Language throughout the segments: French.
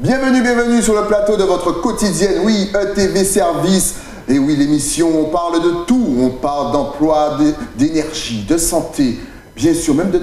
Bienvenue, bienvenue sur le plateau de votre quotidienne, oui, ETV Service. Et oui, l'émission, on parle de tout. On parle d'emploi, d'énergie, de santé, bien sûr, même de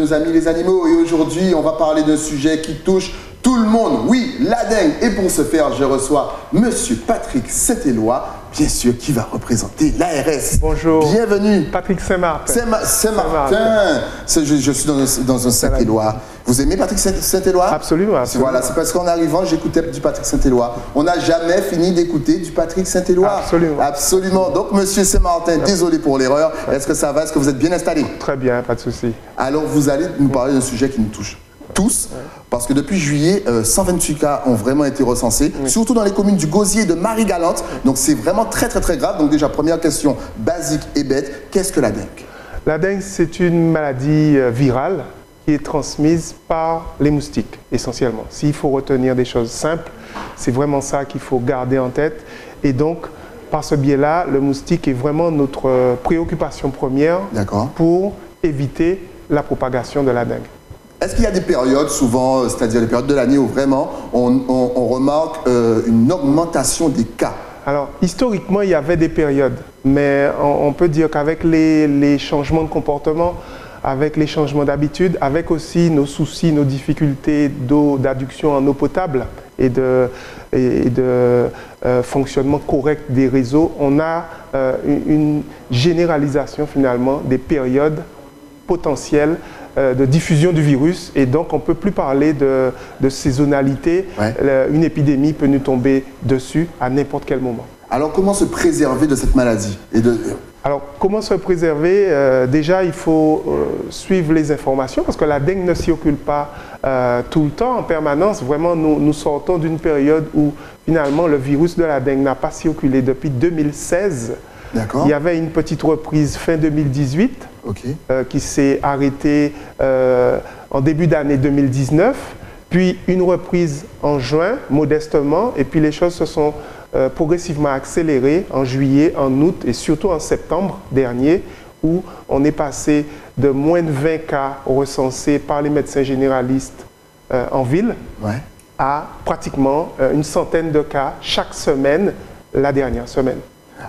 nos amis les animaux. Et aujourd'hui, on va parler d'un sujet qui touche tout le monde, oui, la dengue. Et pour ce faire, je reçois Monsieur Patrick Saint-Éloi, bien sûr, qui va représenter l'ARS. Bonjour. Bienvenue. Patrick Saint-Martin. Saint-Martin. Je suis dans un Saint-Éloi. Vous aimez Patrick Saint-Éloi? Absolument, absolument. Voilà, c'est parce qu'en arrivant, j'écoutais du Patrick Saint-Éloi. On n'a jamais fini d'écouter du Patrick Saint-Éloi. Absolument. Absolument. Donc, Monsieur Saint-Martin, désolé pour l'erreur. Est-ce que ça va? Est-ce que vous êtes bien installé? Très bien, pas de souci. Alors, vous allez nous parler d'un sujet qui nous touche tous, parce que depuis juillet, 128 cas ont vraiment été recensés, surtout dans les communes du Gosier et de Marie-Galante. Donc c'est vraiment très très très grave. Donc déjà, première question basique et bête, qu'est-ce que la dengue? La dengue, c'est une maladie virale qui est transmise par les moustiques, essentiellement. S'il faut retenir des choses simples, c'est vraiment ça qu'il faut garder en tête. Et donc, par ce biais-là, le moustique est vraiment notre préoccupation première pour éviter la propagation de la dengue. Est-ce qu'il y a des périodes, souvent, c'est-à-dire les périodes de l'année où vraiment on remarque une augmentation des cas? Alors, historiquement, il y avait des périodes, mais on peut dire qu'avec les changements de comportement, avec les changements d'habitude, avec aussi nos soucis, nos difficultés d'eau, d'adduction en eau potable et de fonctionnement correct des réseaux, on a une généralisation finalement des périodes potentielles de diffusion du virus, et donc on ne peut plus parler de saisonnalité. Une épidémie peut nous tomber dessus à n'importe quel moment. Alors comment se préserver de cette maladie et de... Alors comment se préserver? Déjà, il faut suivre les informations, parce que la dengue ne circule pas tout le temps, en permanence. Vraiment, nous sortons d'une période où finalement le virus de la dengue n'a pas circulé depuis 2016. Il y avait une petite reprise fin 2018 qui s'est arrêtée en début d'année 2019, puis une reprise en juin, modestement, et puis les choses se sont progressivement accélérées en juillet, en août et surtout en septembre dernier, où on est passé de moins de 20 cas recensés par les médecins généralistes en ville à pratiquement une centaine de cas chaque semaine, la dernière semaine.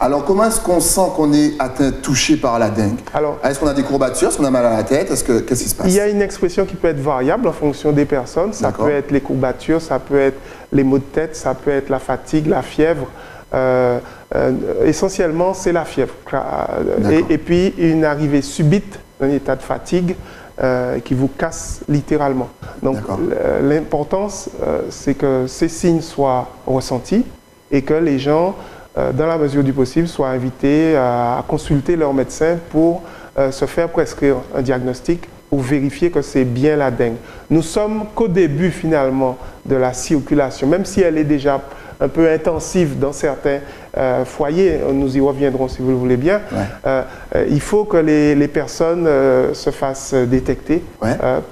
Alors, comment est-ce qu'on sent qu'on est atteint, touché par la dengue? Est-ce qu'on a des courbatures? Est-ce qu'on a mal à la tête? Qu'est-ce qui se passe? Il y a une expression qui peut être variable en fonction des personnes. Ça peut être les courbatures, ça peut être les maux de tête, ça peut être la fatigue, la fièvre. Essentiellement, c'est la fièvre. Et puis, une arrivée subite d'un état de fatigue qui vous casse littéralement. Donc, l'importance, c'est que ces signes soient ressentis et que les gens, dans la mesure du possible, soient invités à consulter leur médecin pour se faire prescrire un diagnostic ou vérifier que c'est bien la dengue. Nous sommes qu'au début, finalement, de la circulation, même si elle est déjà un peu intensive dans certains foyers. Nous y reviendrons si vous le voulez bien. Il faut que les personnes se fassent détecter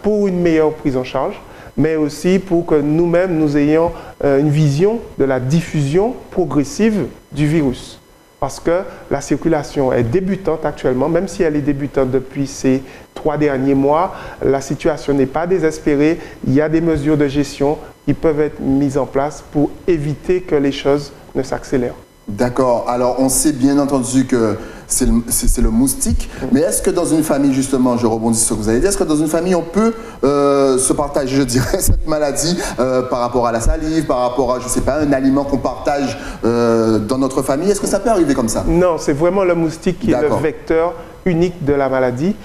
pour une meilleure prise en charge, mais aussi pour que nous-mêmes, nous ayons une vision de la diffusion progressive du virus. Parce que la circulation est débutante actuellement, même si elle est débutante depuis ces 3 derniers mois, la situation n'est pas désespérée. Il y a des mesures de gestion qui peuvent être mises en place pour éviter que les choses ne s'accélèrent. D'accord. Alors, on sait bien entendu que c'est le moustique, mais est-ce que dans une famille, justement, je rebondis sur ce que vous avez dit, est-ce que dans une famille, on peut se partager, je dirais, cette maladie par rapport à la salive, par rapport à, je ne sais pas, un aliment qu'on partage dans notre famille? Est-ce que ça peut arriver comme ça? Non, c'est vraiment le moustique qui est le vecteur unique de la maladie.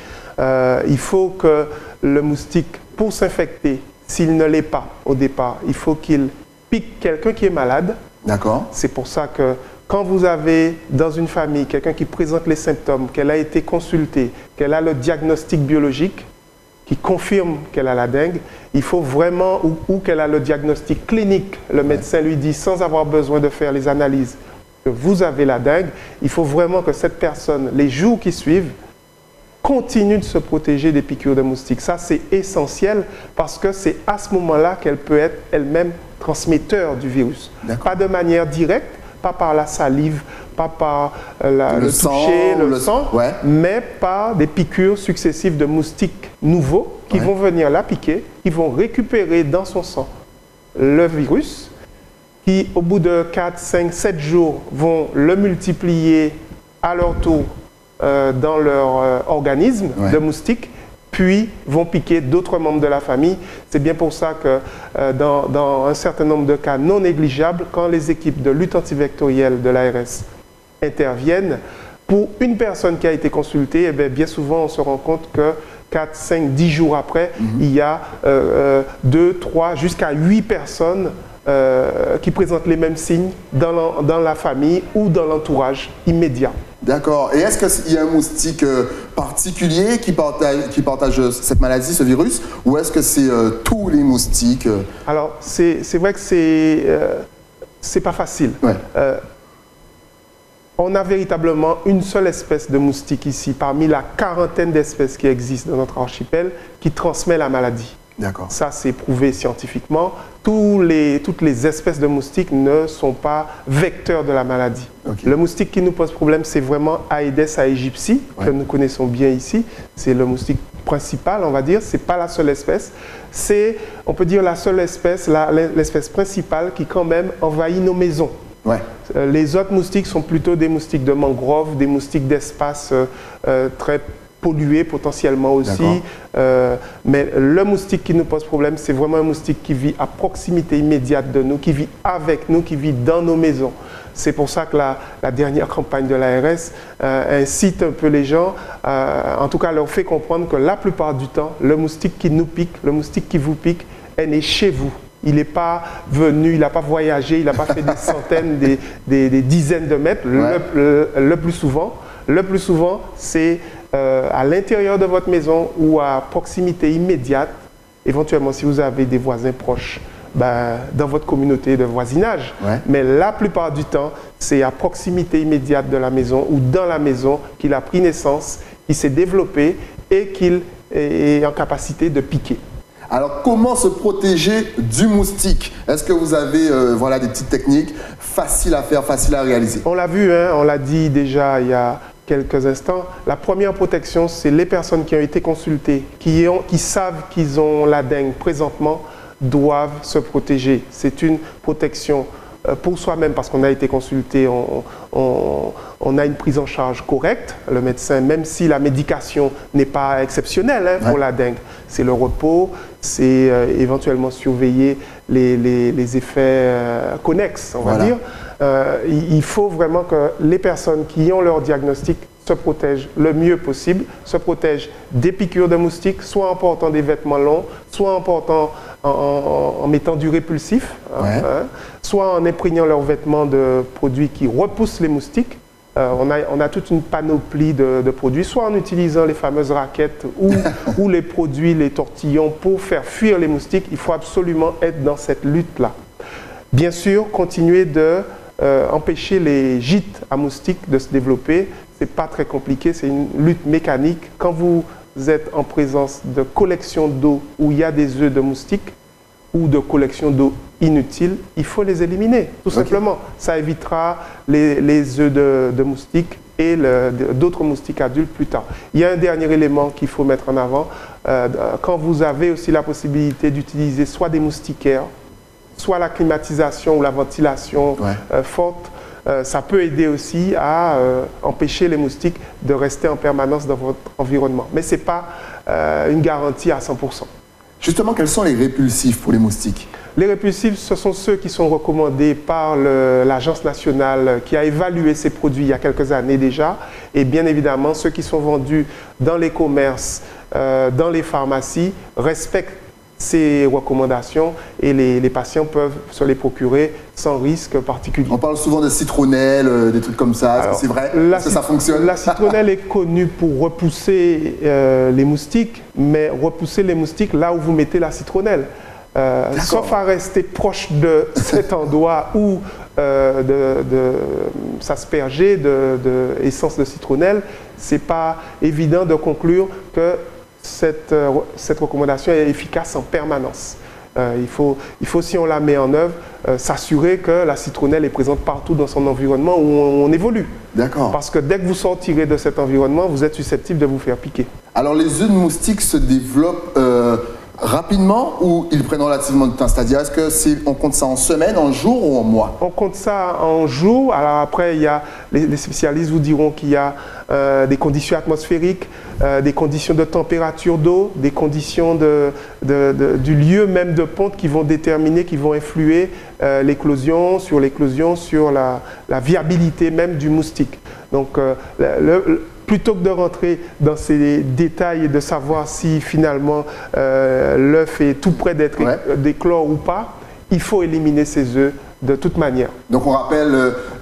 Il faut que le moustique, pour s'infecter, s'il ne l'est pas au départ, il faut qu'il pique quelqu'un qui est malade. C'est pour ça que quand vous avez dans une famille quelqu'un qui présente les symptômes, qu'elle a été consultée, qu'elle a le diagnostic biologique qui confirme qu'elle a la dengue, il faut vraiment, ou qu'elle a le diagnostic clinique, le médecin lui dit sans avoir besoin de faire les analyses que vous avez la dengue, il faut vraiment que cette personne, les jours qui suivent, continue de se protéger des piqûres de moustiques. Ça, c'est essentiel parce que c'est à ce moment-là qu'elle peut être elle-même transmetteur du virus. Pas de manière directe, pas par la salive, pas par le toucher, le sang, mais par des piqûres successives de moustiques nouveaux qui vont venir la piquer, qui vont récupérer dans son sang le virus, qui au bout de 4, 5, 7 jours vont le multiplier à leur tour dans leur organisme de moustique, puis vont piquer d'autres membres de la famille. C'est bien pour ça que dans un certain nombre de cas non négligeables, quand les équipes de lutte antivectorielle de l'ARS interviennent, pour une personne qui a été consultée, eh bien souvent on se rend compte que 4, 5, 10 jours après, il y a 2, 3, jusqu'à 8 personnes qui présentent les mêmes signes dans la famille ou dans l'entourage immédiat. D'accord. Et est-ce qu'il y a un moustique particulier qui partage cette maladie, ce virus, ou est-ce que c'est tous les moustiques? Alors, c'est vrai que c'est pas facile. Ouais. On a véritablement une seule espèce de moustique ici, parmi la quarantaine d'espèces qui existent dans notre archipel, qui transmet la maladie. D'accord. Ça, c'est prouvé scientifiquement. Toutes les espèces de moustiques ne sont pas vecteurs de la maladie. Okay. Le moustique qui nous pose problème, c'est vraiment Aedes aegypti, que nous connaissons bien ici. C'est le moustique principal, on va dire. Ce n'est pas la seule espèce. C'est, on peut dire, la seule espèce, l'espèce principale qui, quand même, envahit nos maisons. Ouais. Les autres moustiques sont plutôt des moustiques de mangrove, des moustiques d'espace très pollués potentiellement aussi. Mais le moustique qui nous pose problème, c'est vraiment un moustique qui vit à proximité immédiate de nous, qui vit avec nous, qui vit dans nos maisons. C'est pour ça que la dernière campagne de l'ARS incite un peu les gens, en tout cas leur fait comprendre que la plupart du temps, le moustique qui nous pique, le moustique qui vous pique, est né chez vous. Il n'est pas venu, il n'a pas voyagé, il n'a pas fait des centaines, des dizaines de mètres. Le plus souvent, c'est à l'intérieur de votre maison ou à proximité immédiate. Éventuellement, si vous avez des voisins proches, dans votre communauté de voisinage. Ouais. Mais la plupart du temps, c'est à proximité immédiate de la maison ou dans la maison qu'il a pris naissance, qu'il s'est développé et qu'il est en capacité de piquer. Alors, comment se protéger du moustique? Est-ce que vous avez des petites techniques faciles à faire, faciles à réaliser? On l'a vu, hein, on l'a dit déjà il y a quelques instants. La première protection, c'est les personnes qui ont été consultées, qui savent qu'ils ont la dengue présentement, doivent se protéger. C'est une protection pour soi-même, parce qu'on a été consulté, on a une prise en charge correcte. Le médecin, même si la médication n'est pas exceptionnelle pour la dengue, c'est le repos, c'est éventuellement surveiller les effets connexes, on va dire. Il faut vraiment que les personnes qui ont leur diagnostic se protègent le mieux possible, se protègent des piqûres de moustiques, soit en portant des vêtements longs, soit en portant en mettant du répulsif, soit en imprégnant leurs vêtements de produits qui repoussent les moustiques. On a toute une panoplie de produits, soit en utilisant les fameuses raquettes ou les produits, les tortillons, pour faire fuir les moustiques. Il faut absolument être dans cette lutte-là. Bien sûr, continuer d'empêcher les gîtes à moustiques de se développer. Ce n'est pas très compliqué, c'est une lutte mécanique. Quand vous êtes en présence de collection d'eau où il y a des œufs de moustiques ou de collection d'eau inutile, il faut les éliminer, tout simplement. Ça évitera les œufs de moustiques et d'autres moustiques adultes plus tard. Il y a un dernier élément qu'il faut mettre en avant. Quand vous avez aussi la possibilité d'utiliser soit des moustiquaires, soit la climatisation ou la ventilation forte, ça peut aider aussi à empêcher les moustiques de rester en permanence dans votre environnement. Mais ce n'est pas une garantie à 100%. Justement, quels sont les répulsifs pour les moustiques? Les répulsifs, ce sont ceux qui sont recommandés par l'Agence nationale qui a évalué ces produits il y a quelques années déjà. Et bien évidemment, ceux qui sont vendus dans les commerces, dans les pharmacies, respectent ces recommandations et les patients peuvent se les procurer sans risque particulier. On parle souvent de citronnelle, des trucs comme ça. Est-ce que c'est vrai? Est-ce que ça fonctionne? La citronnelle est connue pour repousser les moustiques, mais repousser les moustiques là où vous mettez la citronnelle. Sauf à rester proche de cet endroit où s'asperger d'essence de citronnelle, c'est pas évident de conclure que cette recommandation est efficace en permanence. Il faut, si on la met en œuvre, s'assurer que la citronnelle est présente partout dans son environnement où on évolue. D'accord. Parce que dès que vous sortirez de cet environnement, vous êtes susceptible de vous faire piquer. Alors les œufs de moustiques se développent rapidement ou ils prennent relativement du temps? C'est-à-dire, est-ce que si on compte ça en semaine, en jour ou en mois? On compte ça en jour. Alors après, il y a, les spécialistes vous diront qu'il y a des conditions atmosphériques, des conditions de température d'eau, des conditions du lieu même de ponte qui vont déterminer, qui vont influer l'éclosion, sur la viabilité même du moustique. Donc, plutôt que de rentrer dans ces détails et de savoir si finalement l'œuf est tout près d'être d'éclore ou pas, il faut éliminer ces œufs de toute manière. Donc on rappelle,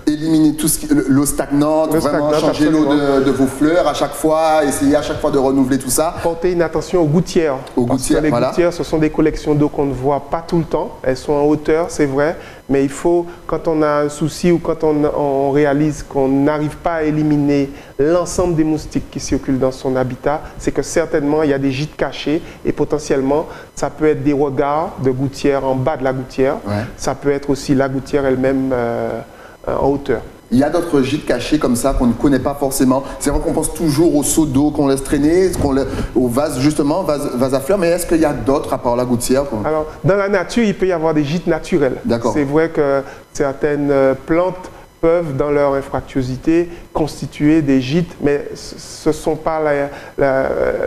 éliminer tout ce qui l'eau stagnante, vraiment changer l'eau de vos fleurs à chaque fois, essayer à chaque fois de renouveler tout ça. Porter une attention aux gouttières. Aux gouttières, les gouttières, ce sont des collections d'eau qu'on ne voit pas tout le temps. Elles sont en hauteur, c'est vrai. Mais il faut, quand on a un souci ou quand on réalise qu'on n'arrive pas à éliminer l'ensemble des moustiques qui circulent dans son habitat, c'est que certainement il y a des gîtes cachés et potentiellement ça peut être des regards de gouttières en bas de la gouttière. Ouais. Ça peut être aussi la gouttière elle-même en hauteur. Il y a d'autres gîtes cachés comme ça qu'on ne connaît pas forcément. C'est vrai qu'on pense toujours aux seaux d'eau qu'on laisse traîner, aux vases justement, vases à fleurs, mais est-ce qu'il y a d'autres à part la gouttière? Alors, dans la nature, il peut y avoir des gîtes naturels. C'est vrai que certaines plantes peuvent, dans leur infractuosité, constituer des gîtes, mais ce sont pas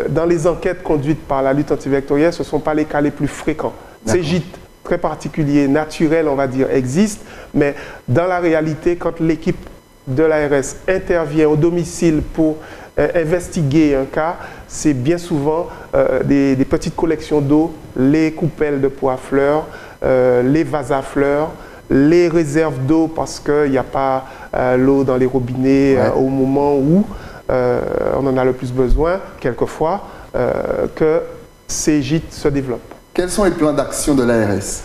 dans les enquêtes conduites par la lutte antivectorielle, ce ne sont pas les cas les plus fréquents. Ces gîtes très particuliers, naturels, on va dire, existent, mais dans la réalité, quand l'équipe de l'ARS intervient au domicile pour investiguer un cas, c'est bien souvent des petites collections d'eau, les coupelles de pots à fleurs, les vases à fleurs, les réserves d'eau parce qu'il n'y a pas l'eau dans les robinets au moment où on en a le plus besoin, quelquefois, que ces gîtes se développent. Quels sont les plans d'action de l'ARS?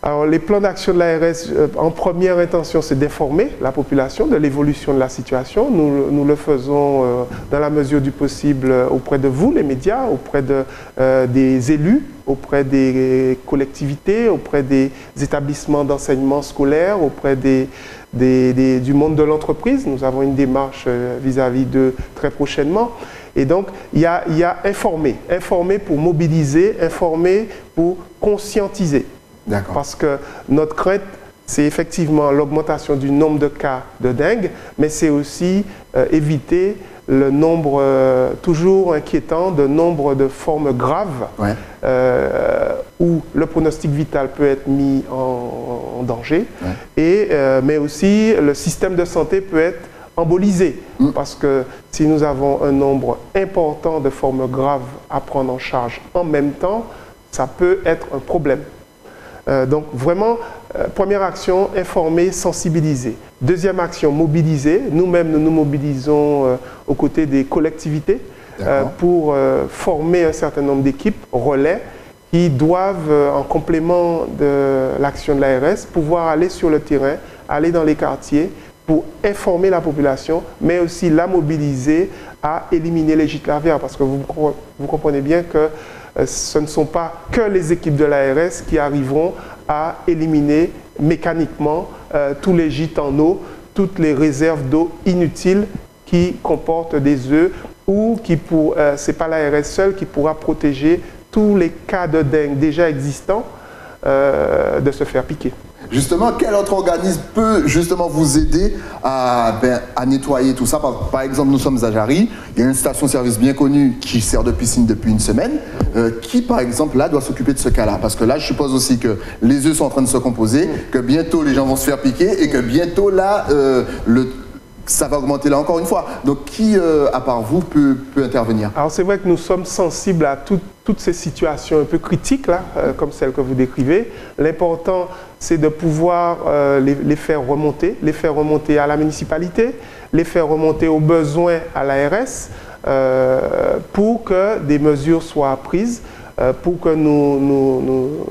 Alors, les plans d'action de l'ARS, en première intention, c'est d'informer la population de l'évolution de la situation. Nous le faisons dans la mesure du possible auprès de vous, les médias, auprès des élus, auprès des collectivités, auprès des établissements d'enseignement scolaire, auprès du monde de l'entreprise. Nous avons une démarche vis-à-vis d'eux très prochainement. Et donc, il y a informer. Informer pour mobiliser, informer pour conscientiser. Parce que notre crainte, c'est effectivement l'augmentation du nombre de cas de dengue, mais c'est aussi éviter le nombre toujours inquiétant de nombre de formes graves où le pronostic vital peut être mis en danger, mais aussi le système de santé peut être embolisé, parce que si nous avons un nombre important de formes graves à prendre en charge en même temps, ça peut être un problème. Donc vraiment, première action, informer, sensibiliser. Deuxième action, mobiliser. Nous-mêmes, nous mobilisons aux côtés des collectivités pour former un certain nombre d'équipes, relais, qui doivent, en complément de l'action de l'ARS, pouvoir aller sur le terrain, aller dans les quartiers pour informer la population, mais aussi la mobiliser à éliminer les gîtes larvaires. Parce que vous comprenez bien que ce ne sont pas que les équipes de l'ARS qui arriveront à éliminer mécaniquement tous les gîtes en eau, toutes les réserves d'eau inutiles qui comportent des œufs ou qui, ce n'est pas l'ARS seule qui pourra protéger tous les cas de dengue déjà existants de se faire piquer. Justement, quel autre organisme peut justement vous aider à nettoyer tout ça? Par exemple, nous sommes à Jarry, il y a une station-service bien connue qui sert de piscine depuis une semaine. Qui, par exemple, là, doit s'occuper de ce cas-là? Parce que là, je suppose aussi que les œufs sont en train de se composer, que bientôt les gens vont se faire piquer et que bientôt, là, ça va augmenter là encore une fois. Donc, qui, à part vous, peut intervenir? Alors, c'est vrai que nous sommes sensibles à toutes ces situations un peu critiques, là, comme celles que vous décrivez. L'important, c'est de pouvoir les faire remonter à la municipalité, les faire remonter aux besoins à l'ARS pour que des mesures soient prises, pour que nous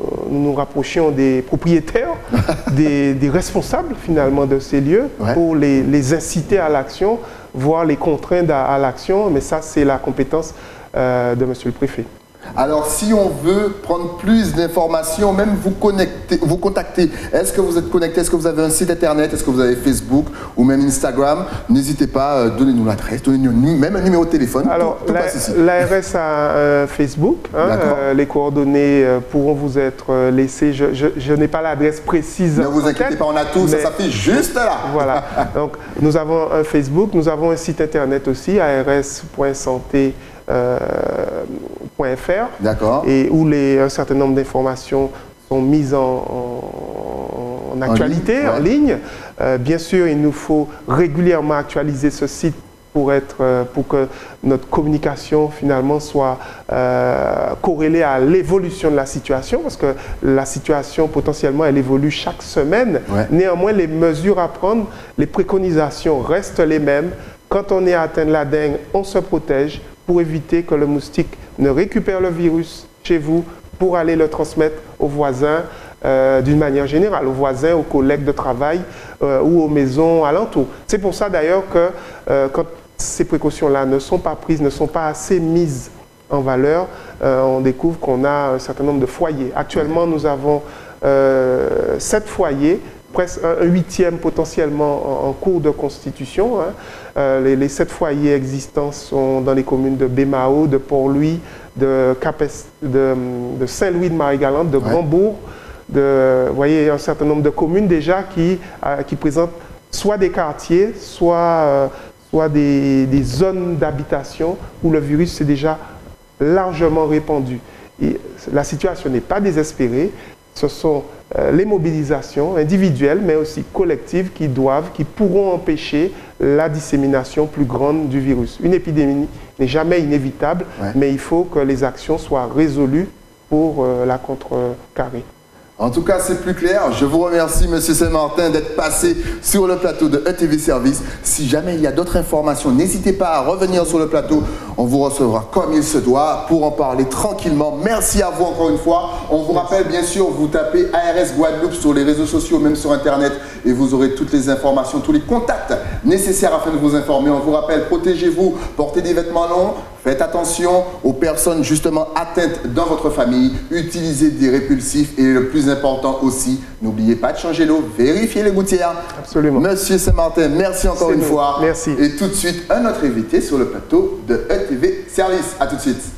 rapprochions des propriétaires, des responsables finalement de ces lieux, pour les inciter à l'action, voire les contraindre à l'action, mais ça c'est la compétence de monsieur le préfet. Alors, si on veut prendre plus d'informations, même vous contacter, est-ce que vous êtes connecté, est-ce que vous avez un site internet, est-ce que vous avez Facebook ou même Instagram, n'hésitez pas, donnez-nous l'adresse, donnez-nous même un numéro de téléphone. Alors, l'ARS a un Facebook, hein, les coordonnées pourront vous être laissées, je n'ai pas l'adresse précise. Ne vous inquiétez pas, on a tout, ça s'affiche juste là. Voilà, donc nous avons un Facebook, nous avons un site internet aussi, ars.santé.fr, et où un certain nombre d'informations sont mises en actualité, en ligne. Bien sûr, il nous faut régulièrement actualiser ce site pour que notre communication finalement soit corrélée à l'évolution de la situation, parce que la situation potentiellement elle évolue chaque semaine. Néanmoins, les mesures à prendre, les préconisations restent les mêmes. Quand on est atteint de la dengue, on se protège pour éviter que le moustique ne récupère le virus chez vous pour aller le transmettre aux voisins d'une manière générale, aux voisins, aux collègues de travail ou aux maisons alentours. C'est pour ça d'ailleurs que quand ces précautions-là ne sont pas prises, ne sont pas assez mises en valeur, on découvre qu'on a un certain nombre de foyers. Actuellement, nous avons 7 foyers, presque un 8e potentiellement en cours de constitution. Les 7 foyers existants sont dans les communes de Bémao, de Port-Louis, de Saint-Louis-de-Marie-Galante, de Grandbourg. Vous voyez, un certain nombre de communes déjà qui présentent soit des quartiers, soit des zones d'habitation où le virus s'est déjà largement répandu. Et la situation n'est pas désespérée. Ce sont les mobilisations individuelles, mais aussi collectives, qui pourront empêcher la dissémination plus grande du virus. Une épidémie n'est jamais inévitable, mais il faut que les actions soient résolues pour la contrecarrer. En tout cas, c'est plus clair. Je vous remercie, M. Saint-Martin, d'être passé sur le plateau de ETV Service. Si jamais il y a d'autres informations, n'hésitez pas à revenir sur le plateau. On vous recevra comme il se doit pour en parler tranquillement. Merci à vous encore une fois. On vous rappelle, bien sûr, vous tapez ARS Guadeloupe sur les réseaux sociaux, même sur Internet, et vous aurez toutes les informations, tous les contacts nécessaires afin de vous informer. On vous rappelle, protégez-vous, portez des vêtements longs. Faites attention aux personnes justement atteintes dans votre famille. Utilisez des répulsifs et le plus important aussi, n'oubliez pas de changer l'eau, vérifiez les gouttières. Absolument. Monsieur Saint-Martin, merci encore une fois. Merci. Et tout de suite, un autre invité sur le plateau de ETV Service. À tout de suite.